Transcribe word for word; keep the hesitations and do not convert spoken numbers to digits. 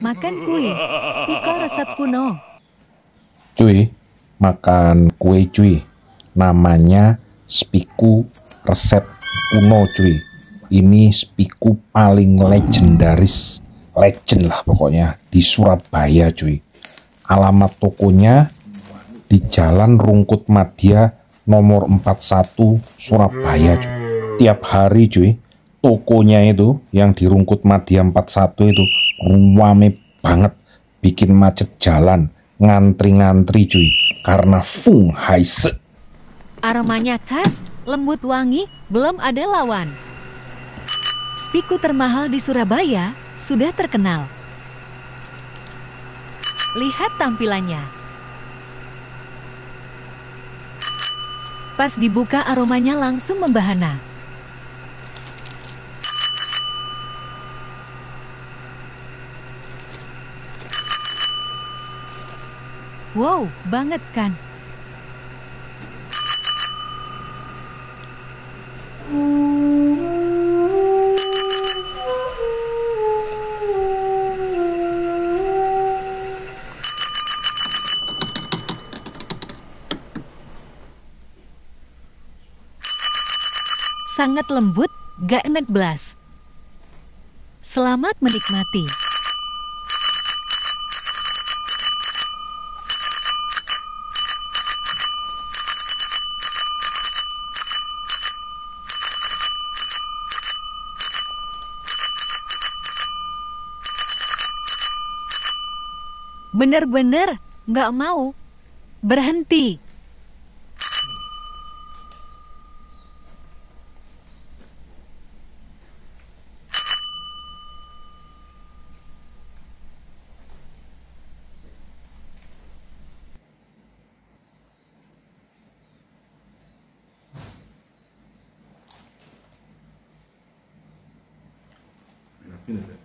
Makan kue, Spikoe resep kuno. Cuy, makan kue cuy. Namanya Spikoe resep kuno cuy. Ini Spikoe paling legendaris. Legend lah pokoknya. Di Surabaya cuy. Alamat tokonya di Jalan Rungkut Madya nomor empat puluh satu Surabaya cuy. Tiap hari cuy, tokonya itu yang di Rungkut Madya empat puluh satu itu rame banget, bikin macet jalan, ngantri-ngantri cuy karena funghaise. Aromanya khas, lembut wangi, belum ada lawan. Spikoe termahal di Surabaya sudah terkenal. Lihat tampilannya. Pas dibuka aromanya langsung membahana. Wow, banget kan? Sangat lembut, gak enak belas. Selamat menikmati. Bener-bener gak mau berhenti. Minute.